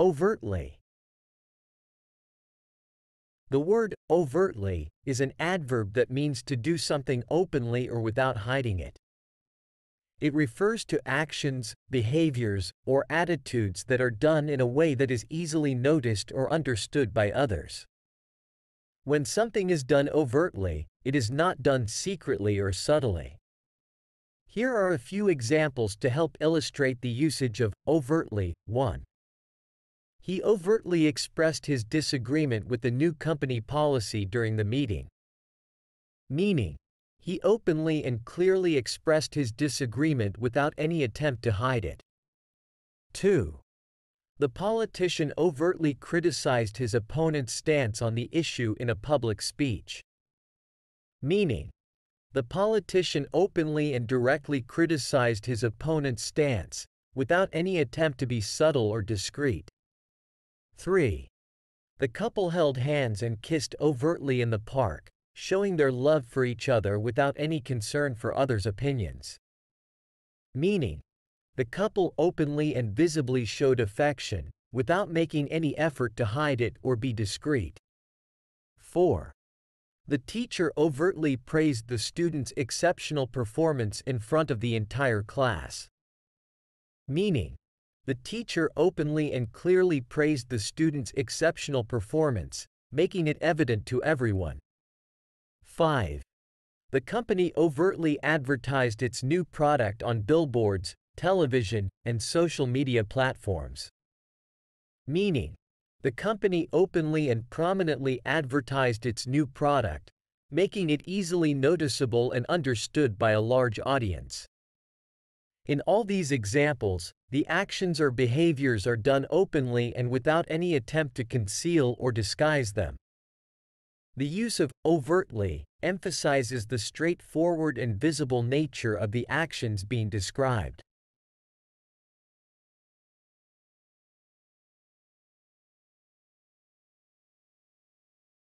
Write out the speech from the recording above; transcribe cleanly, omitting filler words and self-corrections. Overtly. The word overtly is an adverb that means to do something openly or without hiding it. It refers to actions, behaviors, or attitudes that are done in a way that is easily noticed or understood by others. When something is done overtly, it is not done secretly or subtly. Here are a few examples to help illustrate the usage of overtly. 1. He overtly expressed his disagreement with the new company policy during the meeting. Meaning, he openly and clearly expressed his disagreement without any attempt to hide it. 2. The politician overtly criticized his opponent's stance on the issue in a public speech. Meaning, the politician openly and directly criticized his opponent's stance, without any attempt to be subtle or discreet. 3. The couple held hands and kissed overtly in the park, showing their love for each other without any concern for others' opinions. Meaning, the couple openly and visibly showed affection, without making any effort to hide it or be discreet. 4. The teacher overtly praised the student's exceptional performance in front of the entire class. Meaning, the teacher openly and clearly praised the student's exceptional performance, making it evident to everyone. 5. The company overtly advertised its new product on billboards, television, and social media platforms. Meaning, the company openly and prominently advertised its new product, making it easily noticeable and understood by a large audience. In all these examples, the actions or behaviors are done openly and without any attempt to conceal or disguise them. The use of overtly emphasizes the straightforward and visible nature of the actions being described.